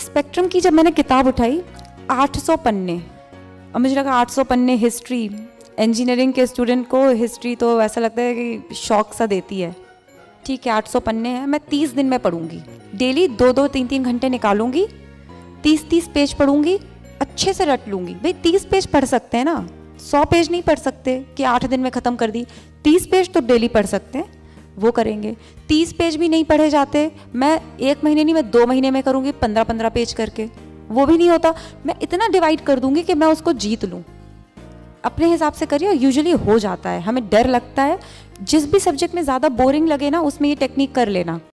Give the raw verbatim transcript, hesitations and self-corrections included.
Spectrum की जब मैंने किताब उठाई आठ सौ पन्ने, और मुझे लगा आठ सौ पन्ने हिस्ट्री, इंजीनियरिंग के स्टूडेंट को हिस्ट्री तो ऐसा लगता है कि शौक सा देती है। ठीक है, आठ सौ पन्ने हैं, मैं तीस दिन में पढ़ूंगी, डेली दो दो तीन तीन घंटे निकालूंगी, तीस तीस पेज पढ़ूंगी, अच्छे से रट लूँगी। भाई तीस पेज पढ़ सकते हैं ना, सौ पेज नहीं पढ़ सकते कि आठ दिन में ख़त्म कर दी। तीस पेज तो डेली पढ़ सकते हैं, वो करेंगे। तीस पेज भी नहीं पढ़े जाते, मैं एक महीने नहीं मैं दो महीने में करूँगी, पंद्रह पंद्रह पेज करके। वो भी नहीं होता, मैं इतना डिवाइड कर दूँगी कि मैं उसको जीत लूँ। अपने हिसाब से करिए, यूजुअली हो जाता है। हमें डर लगता है, जिस भी सब्जेक्ट में ज़्यादा बोरिंग लगे ना उसमें ये टेक्निक कर लेना।